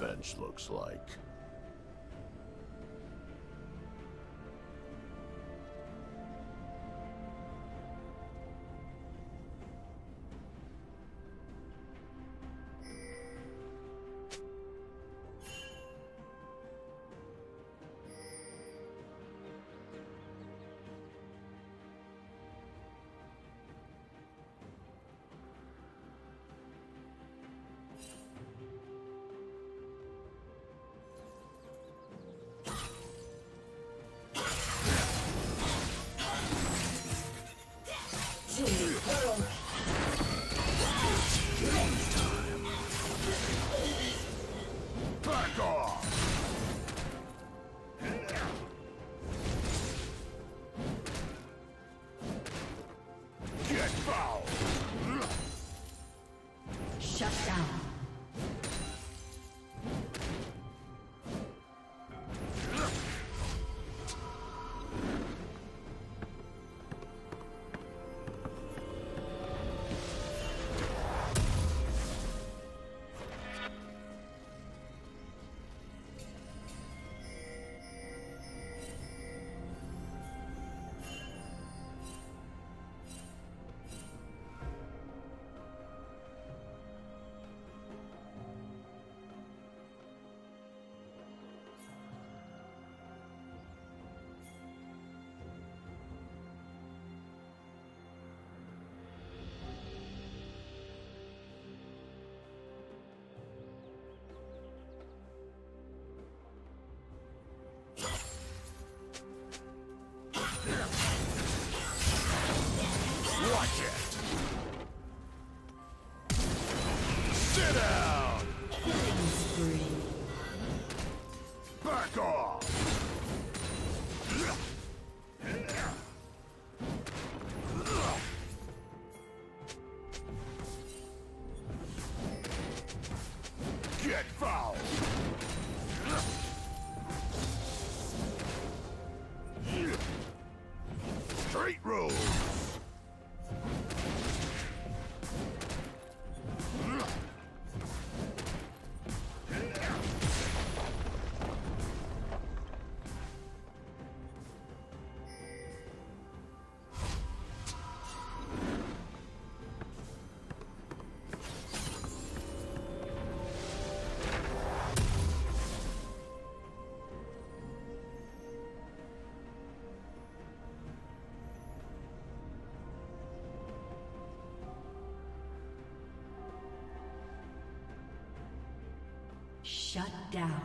Bench looks like. score! Get fouled! Straight road! Shut down.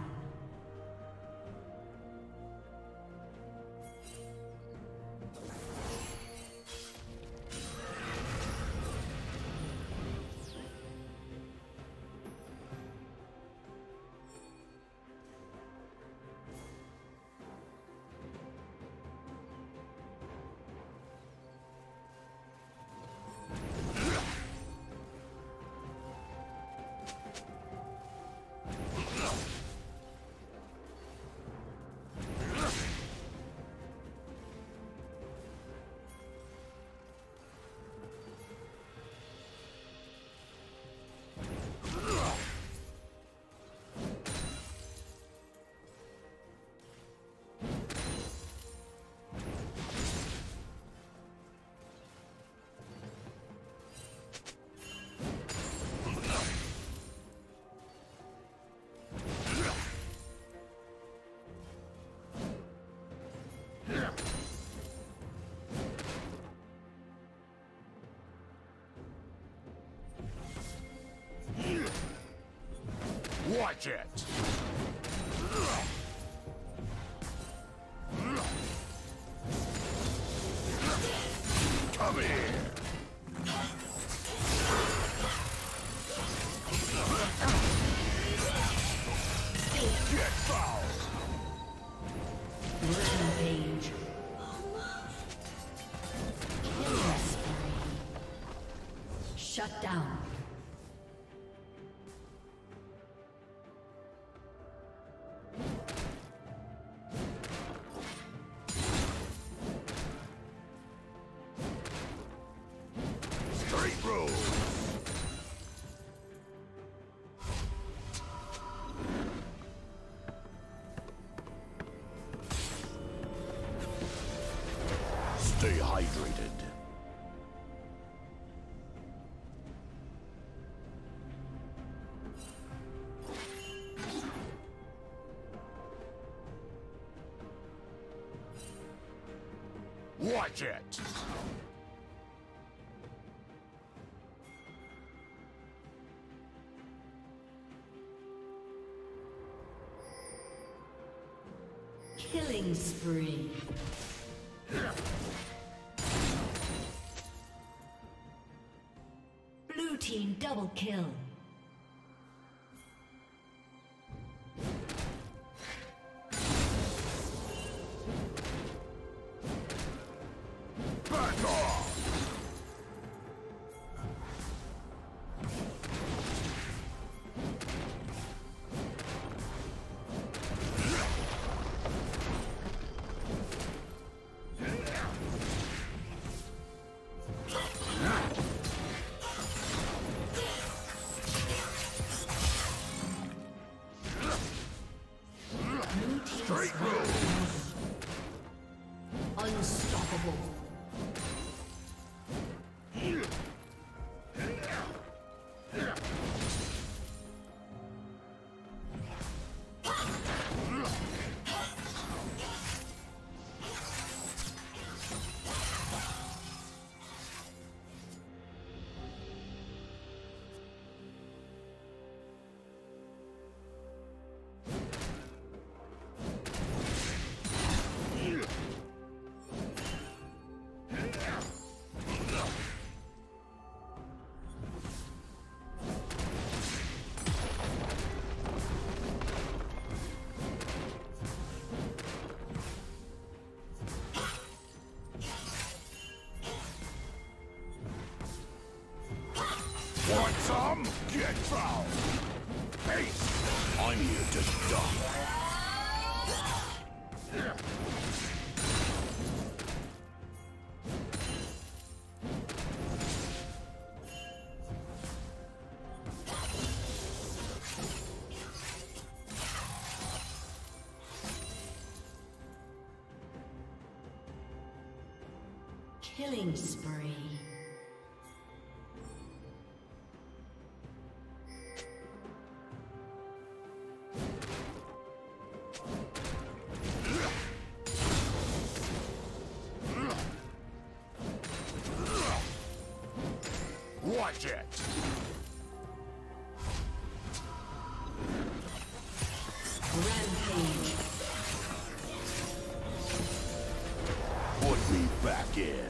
Watch it! Come here! Get fouled! Rampage. Shut down. Stay hydrated. Watch it! Killing spree. Team double kill. Back off! Some get fouled. Ace, I'm here to stop. Killing spree. Watch it. Rampage. Put me back in.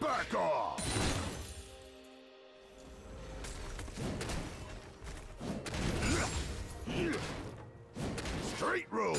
Back off! Straight road.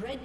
Red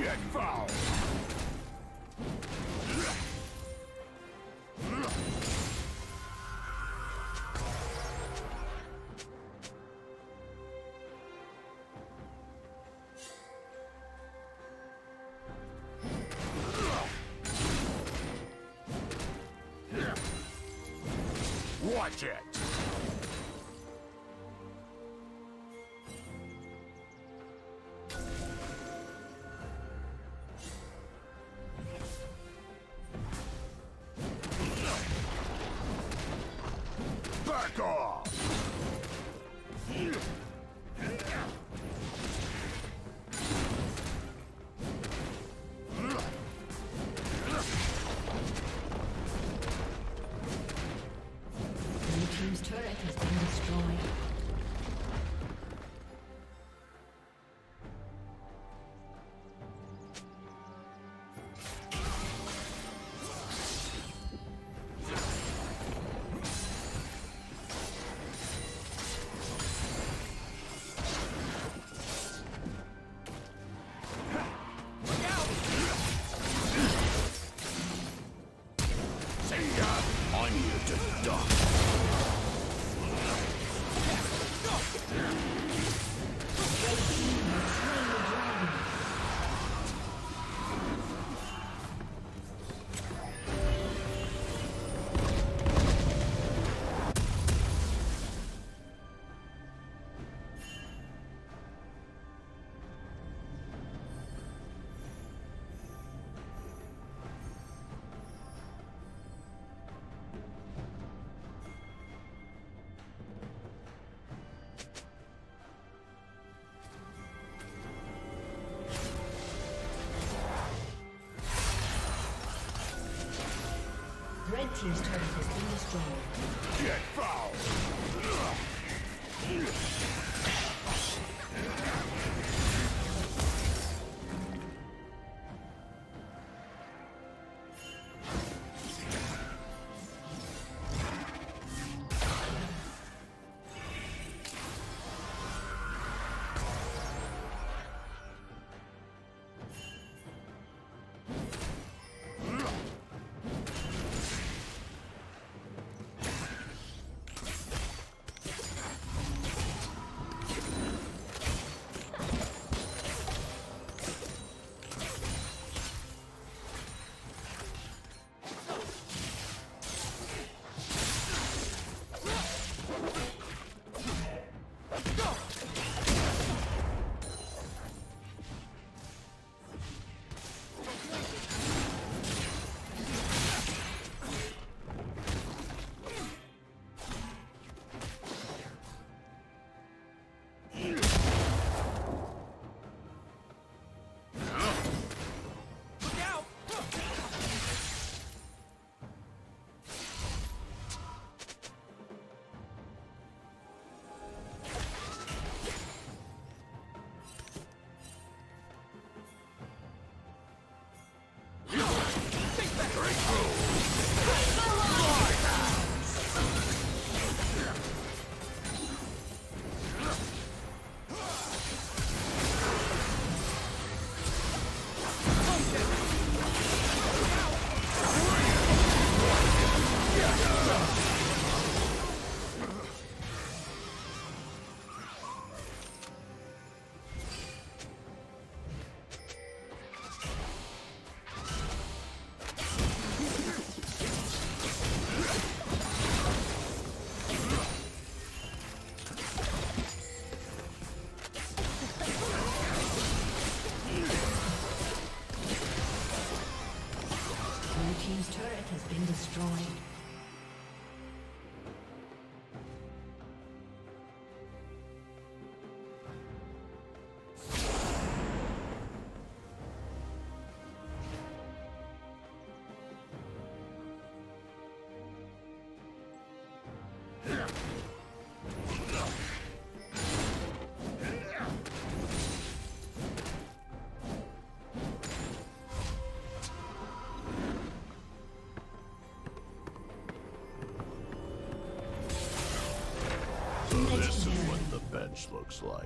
Get fouled! Watch it! Back off! Red team's turret has been destroyed. Get This is what the bench looks like.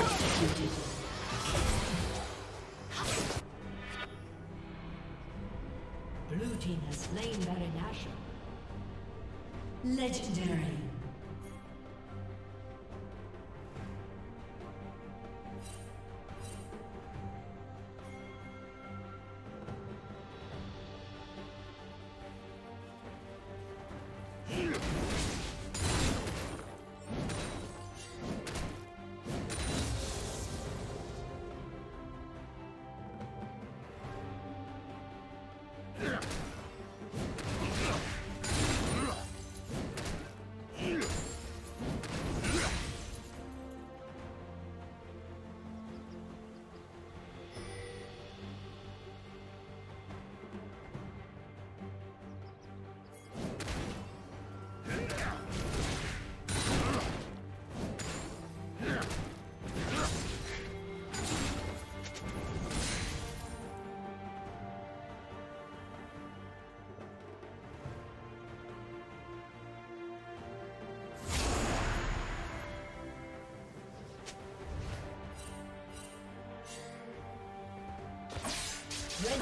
executed. Blue team has slain Baron Nashor. Legendary. Red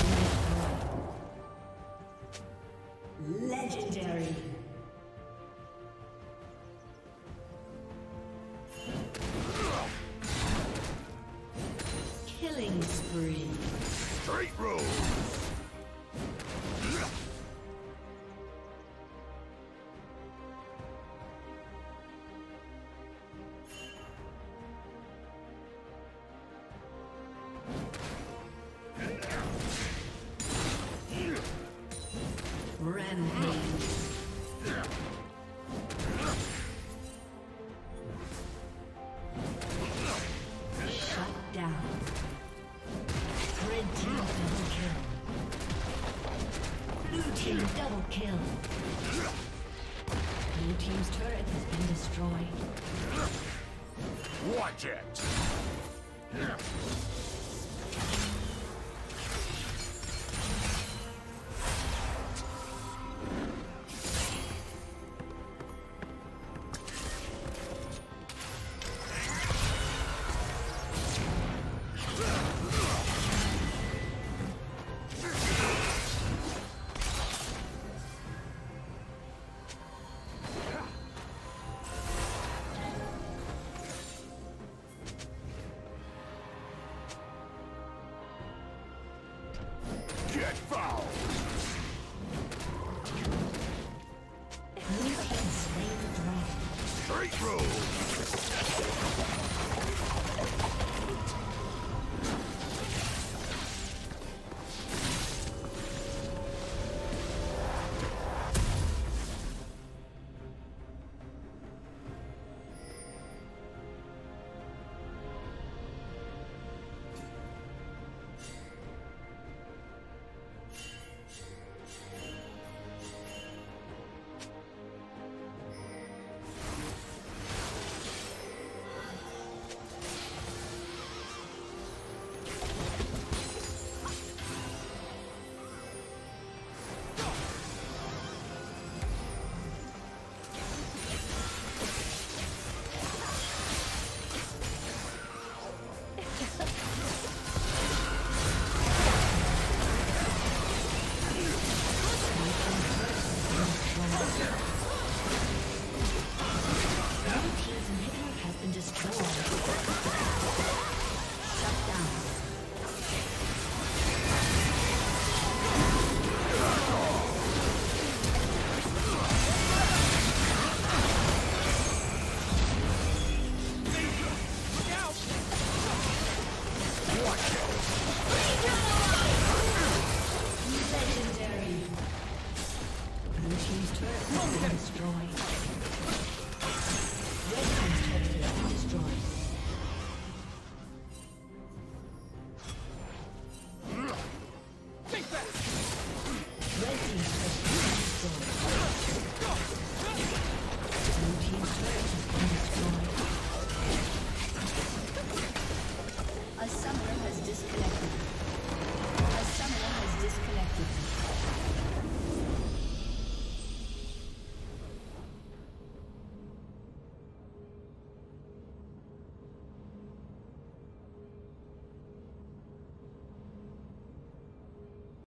been destroyed. Legendary. Killing spree. Straight roll. Get fouled!